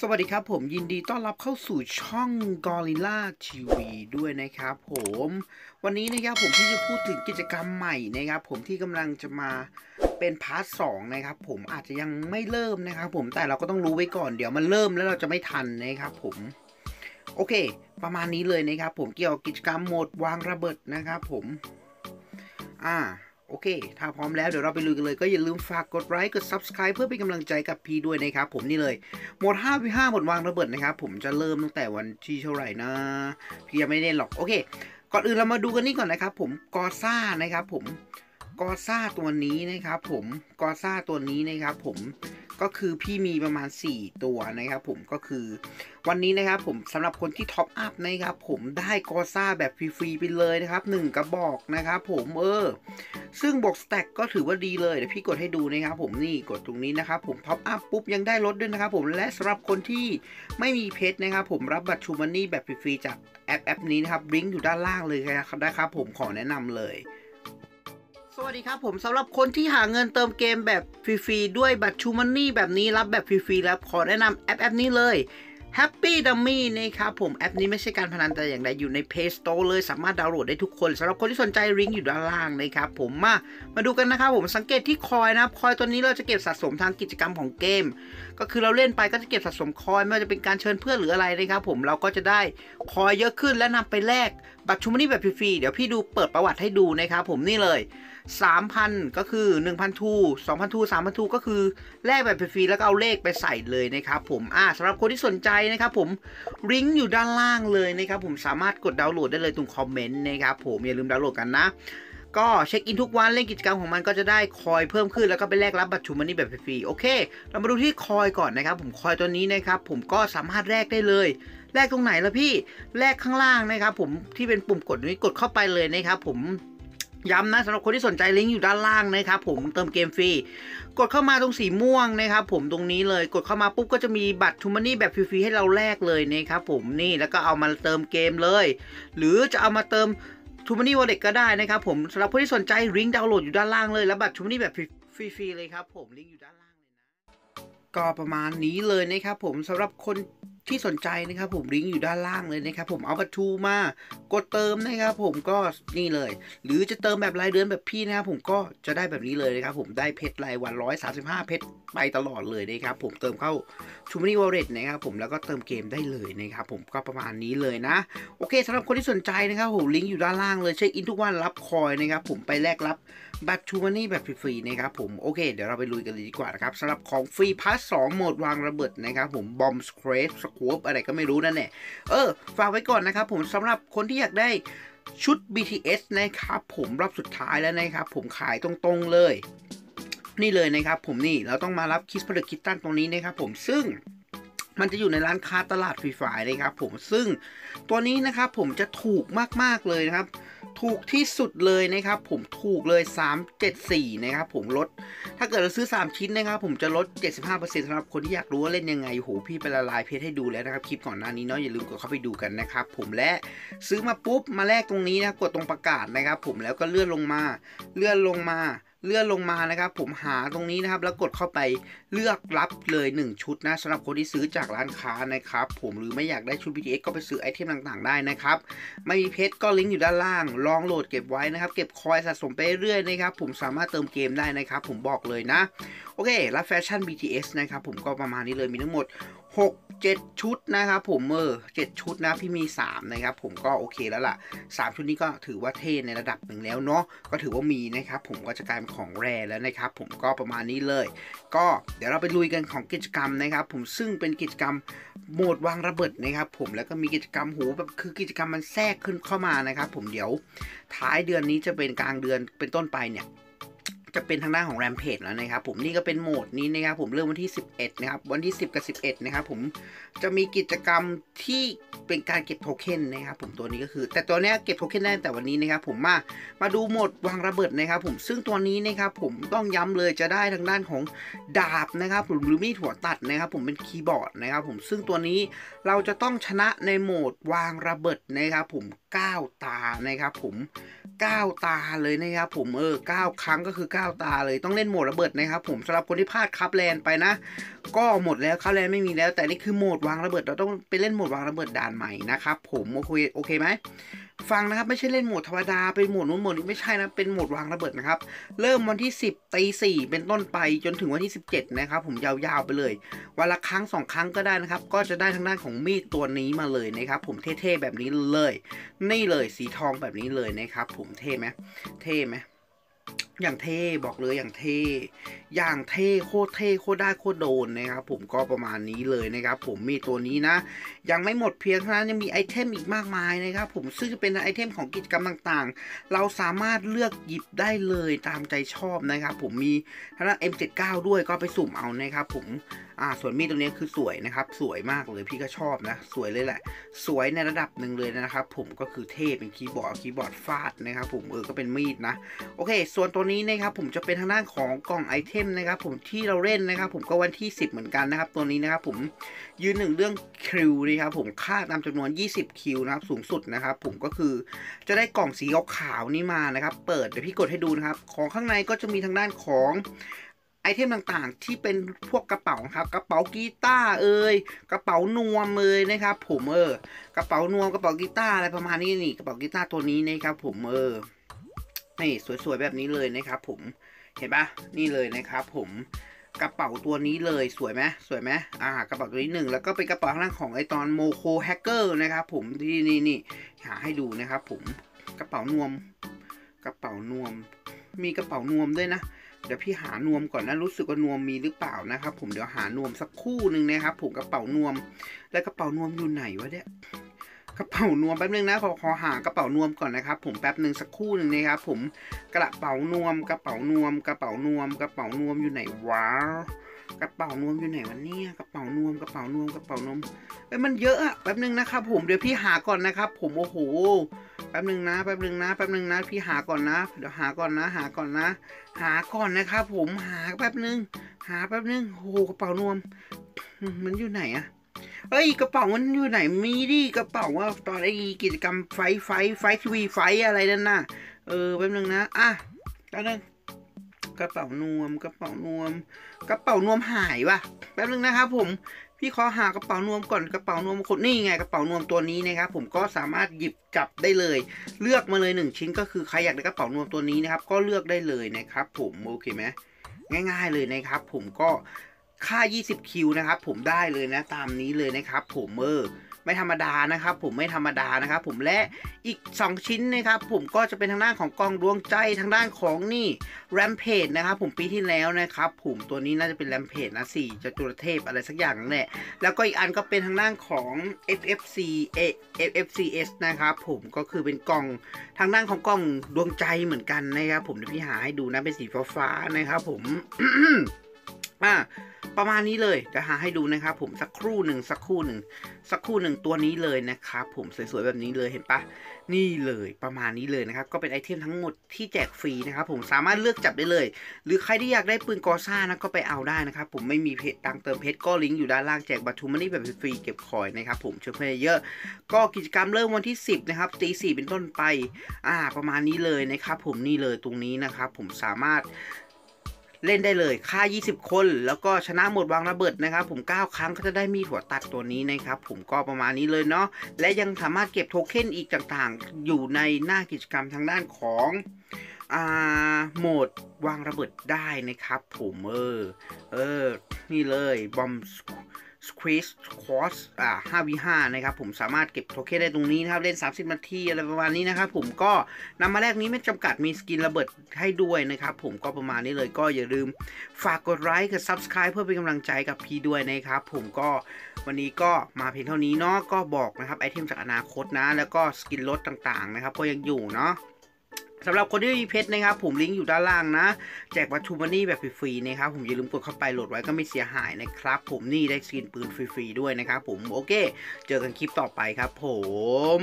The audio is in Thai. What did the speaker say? สวัสดีครับผมยินดีต้อนรับเข้าสู่ช่อง Gorilla TV ด้วยนะครับผมวันนี้นะครับผมที่จะพูดถึงกิจกรรมใหม่นะครับผมที่กำลังจะมาเป็นพาร์ท 2นะครับผมอาจจะยังไม่เริ่มนะครับผมแต่เราก็ต้องรู้ไว้ก่อนเดี๋ยวมันเริ่มแล้วเราจะไม่ทันนะครับผมโอเคประมาณนี้เลยนะครับผมเกี่ยวกับกิจกรรมโหมดวางระเบิดนะครับผมโอเคถ้าพร้อมแล้วเดี๋ยวเราไปลุยกันเลยก็อย่าลืมฝากกดไลค์กด Subscribe เพื่อเป็นกำลังใจกับพี่ด้วยนะครับผมนี่เลยหมด 5v5 หมดวางระเบิดนะครับผมจะเริ่มตั้งแต่วันที่เท่าไหร่นะพี่ยังไม่ได้หรอกโอเคก่อนอื่นเรามาดูกันนี่ก่อนนะครับผมกอซ่านะครับผมกอซ่าตัวนี้นะครับผมกอซ่าตัวนี้นะครับผมก็คือพี่มีประมาณ4ตัวนะครับผมก็คือวันนี้นะครับผมสำหรับคนที่ท็อปอัพนะครับผมได้กอซ่าแบบฟรีๆไปเลยนะครับ1กระบอกนะครับผมซึ่งบวกสแต็กก็ถือว่าดีเลยเดี๋ยวพี่กดให้ดูนะครับผมนี่กดตรงนี้นะครับผมท็อปอัพปุ๊บยังได้ลดด้วยนะครับผมและสำหรับคนที่ไม่มีเพชรนะครับผมรับบัตรชูมันนี่แบบฟรีๆจากแอปนี้นะครับลิงก์อยู่ด้านล่างเลยนะครับผมขอแนะนำเลยสวัสดีครับผมสำหรับคนที่หาเงินเติมเกมแบบฟรีๆด้วยบัตรชูมันนี่แบบนี้รับแบบฟรีๆแล้วขอแนะนำแอปนี้เลย Happy Dummy นะครับผมแอปนี้ไม่ใช่การพนันแต่อย่างใดอยู่ใน Play Store เลยสามารถดาวน์โหลดได้ทุกคนสำหรับคนที่สนใจลิงก์อยู่ด้านล่างนะครับผมมาดูกันนะครับผมสังเกตที่คอยนะครับคอยตัวนี้เราจะเก็บสะสมทางกิจกรรมของเกมก็คือเราเล่นไปก็จะเก็บสะสมคอยไม่ว่าจะเป็นการเชิญเพื่อนหรืออะไรนะครับผมเราก็จะได้คอยเยอะขึ้นและนำไปแลกบัตรชูมันนี่แบบฟรีๆเดี๋ยวพี่ดูเปิดประวัติให้ดูนะครับผมนี่เลย3,000 ก็คือ 1,000 ทู 2,000 ทู 3,000 ทูก็คือแลกแบบฟรีๆแล้วก็เอาเลขไปใส่เลยนะครับผมสำหรับคนที่สนใจนะครับผมลิงก์อยู่ด้านล่างเลยนะครับผมสามารถกดดาวน์โหลดได้เลยตรงคอมเมนต์นะครับผมอย่าลืมดาวน์โหลดกันนะก็เช็คอินทุกวันเล่นกิจกรรมของมันก็จะได้คอยเพิ่มขึ้นแล้วก็ไปแลกรับบัตรชูมันนี่แบบฟรีๆโอเคเรามาดูที่คอยก่อนนะครับผมคอยตัวนี้นะครับผมก็สามารถแลกได้เลยแลกตรงไหนล่ะพี่แลกข้างล่างนะครับผมที่เป็นปุ่มกดนี้กดเข้าไปเลยนะครับผมย้ำนะสำหรับคนที่สนใจลิงก์อยู่ด้านล่างนะครับผมเติมเกมฟรีกดเข้ามาตรงสีม่วงนะครับผมตรงนี้เลยกดเข้ามาปุ๊บก็จะมีบัตรชูมันนี่แบบฟรีๆให้เราแลกเลยนะครับผมนี่แล้วก็เอามาเติมเกมเลยหรือจะเอามาเติมชูมันนี่วอลเล็ตก็ได้นะครับผมสำหรับคนที่สนใจลิงก์ดาวน์โหลดอยู่ด้านล่างเลยและบัตรชูมันนี่แบบฟรีๆเลยครับผมลิงก์อยู่ด้านล่างเลยนะก็ประมาณนี้เลยนะครับผมสำหรับคนที่สนใจนะครับผมลิงก์อยู่ด้านล่างเลยนะครับผมเอาบัตรทูมากดเติมนะครับผมก็นี่เลยหรือจะเติมแบบรายเดือนแบบพี่นะครับผมก็จะได้แบบนี้เลยนะครับผมได้เพชรรายวัน135เพชรไปตลอดเลยนะครับผมเติมเข้าชูมันนี่วอลเล็ตนะครับผมแล้วก็เติมเกมได้เลยนะครับผมก็ประมาณนี้เลยนะโอเคสำหรับคนที่สนใจนะครับผมลิงก์อยู่ด้านล่างเลยเช็คอินทุกวันรับคอยนะครับผมไปแลกรับบัตรชูมันนี่แบบฟรีๆนะครับผมโอเคเดี๋ยวเราไปลุยกันเลยดีกว่านะครับสำหรับของฟรีพาร์ท 2โหมดวางระเบิดนะครับผมบอมสเควรสคูปอะไรก็ไม่รู้นั่นแหละฝากไว้ก่อนนะครับผมสำหรับคนที่อยากได้ชุด BTS นะครับผมรอบสุดท้ายแล้วนะครับผมขายตรงๆเลยนี่เลยนะครับผมนี่เราต้องมารับคิสเพลคิตตันตรงนี้นะครับผมซึ่งมันจะอยู่ในร้านค้าตลาดฟรีไฟนะครับผมซึ่งตัวนี้นะครับผมจะถูกมากๆเลยนะครับถูกที่สุดเลยนะครับผมถูกเลย374นะครับผมลดถ้าเกิดเราซื้อ3ชิ้นนะครับผมจะลด 75% สำหรับคนที่อยากรู้ว่าเล่นยังไงโหพี่ไปละลายเพชรให้ดูแล้วนะครับคลิปก่อนหน้านี้เนาะอย่าลืมกดเข้าไปดูกันนะครับผมและซื้อมาปุ๊บมาแลกตรงนี้นะกดตรงประกาศนะครับผมแล้วก็เลื่อนลงมานะครับผมหาตรงนี้นะครับแล้วกดเข้าไปเลือกรับเลย1ชุดนะสำหรับคนที่ซื้อจากร้านค้านะครับผมหรือไม่อยากได้ชุด BTS ก็ไปซื้อไอเทมต่างๆได้นะครับไม่มีเพชรก็ลิงก์อยู่ด้านล่างลองโหลดเก็บไว้นะครับเก็บคอยสะสมไปเรื่อยนะครับผมสามารถเติมเกมได้นะครับผมบอกเลยนะโอเครับแฟชั่น BTS นะครับผมก็ประมาณนี้เลยมีทั้งหมด6-7 ชุดนะครับผม7ชุดนะพี่มี3นะครับผมก็โอเคแล้วล่ะ3ชุดนี้ก็ถือว่าเท่ในระดับหนึ่งแล้วเนาะก็ถือว่ามีนะครับผมก็จะกลายเป็นของแรแล้วนะครับผมก็ประมาณนี้เลยก็เดี๋ยวเราไปลุยกันของกิจกรรมนะครับผมซึ่งเป็นกิจกรรมโหมดวางระเบิดนะครับผมแล้วก็มีกิจกรรมโหแบบคือกิจกรรมมันแทรกขึ้นเข้ามานะครับผมเดี๋ยวท้ายเดือนนี้จะเป็นกลางเดือนเป็นต้นไปเนี่ยจะเป็นทางด้านของ Rampage แล้วนะครับผมนี่ก็เป็นโหมดนี้นะครับผมเริ่มวันที่11นะครับวันที่10กับ11นะครับผมจะมีกิจกรรมที่เป็นการเก็บโทเค็นนะครับผมตัวนี้ก็คือแต่ตัวนี้เก็บโทเค็นได้แต่วันนี้นะครับผมมาดูโหมดวางระเบิดนะครับผมซึ่งตัวนี้นะครับผมต้องย้ำเลยจะได้ทางด้านของดาบนะครับผมหรือมีดหัวตัดนะครับผมเป็นคีย์บอร์ดนะครับผมซึ่งตัวนี้เราจะต้องชนะในโหมดวางระเบิดนะครับผม 9 ตานะครับผม9 ตาเลยนะครับผม9 ครั้งก็คือ9 ตาเลยต้องเล่นโหมดระเบิดนะครับผมสำหรับคนที่พลาดคัพแลนไปนะก็หมดแล้วคัพแลนไม่มีแล้วแต่นี่คือโหมดวางระเบิดเราต้องไปเล่นโหมดวางระเบิดด่านใหม่นะครับผมโอเคไหมฟังนะครับไม่ใช่เล่นโหมดธรรมดาเป็นโหมดนู้นโหมดนี้ไม่ใช่นะเป็นโหมดวางระเบิดนะครับเริ่มวันที่10 ตี 4เป็นต้นไปจนถึงวันที่17นะครับผมยาวๆไปเลยวันละครั้ง2 ครั้งก็ได้นะครับก็จะได้ทางด้านของมีดตัวนี้มาเลยนะครับผมเท่ๆแบบนี้เลยนี่เลยสีทองแบบนี้เลยนะครับผมเท่ไหมเท่ไหมอย่างเท่บอกเลยอย่างเท่อย่างเท่โคตรได้โคตรโดนนะครับผมก็ประมาณนี้เลยนะครับผมมีตัวนี้นะยังไม่หมดเพียงเท่านั้นยังมีไอเทมอีกมากมายนะครับผมซึ่งจะเป็นไอเทมของกิจกรรมต่างๆเราสามารถเลือกหยิบได้เลยตามใจชอบนะครับผมมีทั้ง M79 ด้วยก็ไปสุ่มเอานะครับผมส่วนมีดตัวนี้คือสวยนะครับสวยมากเลยพี่ก็ชอบนะสวยเลยแหละสวยในระดับหนึ่งเลยนะครับผมก็คือเท่เป็นคีย์บอร์ดฟาดนะครับผมก็เป็นมีดนะโอเคส่วนตัวนี้นะครับผมจะเป็นทางด้านของกล่องไอเทมนะครับผมที่เราเล่นนะครับผมก็วันที่10เหมือนกันนะครับตัวนี้นะครับผมยืนหนึ่งเรื่องคิวนะครับผมค่าตามจำนวน20คิวนะครับสูงสุดนะครับผมก็คือจะได้กล่องสีขาวนี้มานะครับเปิดเดี๋ยวพี่กดให้ดูนะครับของข้างในก็จะมีทางด้านของไอเทมต่างๆที่เป็นพวกกระเป๋าครับกระเป๋ากีตาร์กระเป๋านวมนะครับผมกระเป๋านวมกระเป๋ากีตาร์อะไรประมาณนี้นี่กระเป๋ากีตาร์ตัวนี้นะครับผมนี่สวยๆแบบนี้เลยนะครับผมเห็นปะนี่เลยนะครับผมกระเป๋าตัวนี้เลยสวยไหมสวยไหมกระเป๋าตัวนี้1แล้วก็เป็นกระเป๋าข้างล่างของไอตอนโมโคแฮกเกอร์นะครับผมที่นี่หาให้ดูนะครับผมกระเป๋านวมมีกระเป๋านวมด้วยนะเดี๋ยวพี่หานวมก่อนนะรู้สึกว่านวมมีหรือเปล่านะครับผมเดี๋ยวหานวมสักคู่หนึ่งนะครับผมกระเป๋านวมและกระเป๋านวมอยู่ไหนวะเนี่ยกระเป๋านวมแป๊บนึงนะขอหากระเป๋านวมก่อนนะครับผมแป๊บนึงสักคู่หนึ่งนะครับผมกระเป๋านวมอยู่ไหนวะกระเป๋านวมอยู่ไหนวะเนี่ยกระเป๋านวมเอ้ยมันเยอะอะแป๊บนึงนะครับผมเดี๋ยวพี่หาก่อนนะครับผมโอ้โหแป๊บนึงนะพี่หาก่อนนะเดี๋ยวหาก่อนนะนะครับผมโอ้โหกระเป๋านวมมันอยู่ไหนอะเฮ้ยกระเป๋ามันอยู่ไหนมีดิกระเป๋าว่าตอนไอ้กิจกรรมไฟอะไรนั่นน่ะแป๊บนึงนะแป๊บนึงกระเป๋านวมหายวะแป๊บนึงนะครับผมพี่ขอหากระเป๋านวมก่อนกระเป๋านวมคนนี่ไงกระเป๋านวมตัวนี้นะครับผมก็สามารถหยิบจับได้เลยเลือกมาเลย1ชิ้นก็คือใครอยากได้กระเป๋านวมตัวนี้นะครับก็เลือกได้เลยนะครับผมโอเคไหมง่ายๆเลยนะครับผมก็ค่า20คิวนะครับผมได้เลยนะตามนี้เลยนะครับผมไม่ธรรมดานะครับผมและอีก2ชิ้นนะครับผมก็จะเป็นทางด้านของกล่องดวงใจทางด้านของนี่ Rampage นะครับผมปีที่แล้วนะครับผมตัวนี้น่าจะเป็น Rampage นะ4จตุรเทพอะไรสักอย่างแหละแล้วก็อีกอันก็เป็นทางด้านของ FFCS นะครับผมก็คือเป็นกล่องทางด้านของกล่องดวงใจเหมือนกันนะครับผมเดี๋ยวพี่หาให้ดูนะเป็นสีฟ้าๆนะครับผม ประมาณนี้เลยจะหาให้ดูนะครับผมสักครู่หนึ่งตัวนี้เลยนะครับผมสวยๆแบบนี้เลยเห็นปะนี่เลยประมาณนี้เลยนะครับก็เป็นไอเทมทั้งหมดที่แจกฟรีนะครับผมสามารถเลือกจับได้เลยหรือใครที่อยากได้ปืนกอซ่านะก็ไปเอาได้นะครับผมไม่มีเพจตังเติมเพจก็ลิงก์อยู่ด้านล่างแจกบัตรทูมันนี่แบบฟรีเก็บคอยนะครับผมช่วยเพื่อนเยอะก็กิจกรรมเริ่มวันที่10นะครับตี 4เป็นต้นไปประมาณนี้เลยนะครับผมนี่เลยตรงนี้นะครับผมสามารถเล่นได้เลยค่า20คนแล้วก็ชนะหมดวางระเบิดนะครับผม9 ครั้งก็จะได้มีหัวตัดตัวนี้นะครับผมก็ประมาณนี้เลยเนาะและยังสามารถเก็บโทเค็นอีกต่างๆอยู่ในหน้ากิจกรรมทางด้านของโหมดวางระเบิดได้นะครับผมนี่เลยบอมSquash 5v5 นะครับผมสามารถเก็บโทเค็นได้ตรงนี้นะครับเล่น30นาทีอะไรประมาณนี้นะครับผมก็นำมาแลกนี้ไม่จำกัดมีสกินระเบิดให้ด้วยนะครับผมก็ประมาณนี้เลยก็อย่าลืมฝากกดไลค์กับ Subscribe เพื่อเป็นกำลังใจกับพี่ด้วยนะครับผมก็วันนี้ก็มาเพียงเท่านี้เนาะก็บอกนะครับไอเทมจากอนาคตนะแล้วก็สกินรถต่างๆนะครับก็ยังอยู่เนาะสำหรับคนที่มีเพจนะครับผมลิงก์อยู่ด้านล่างนะแจกวัตถุมันนี่แบบฟรีๆนะครับผมอย่าลืมกดเข้าไปโหลดไว้ก็ไม่เสียหายนะครับผมนี่ได้สกินปืนฟรีๆด้วยนะครับผมโอเคเจอกันคลิปต่อไปครับผม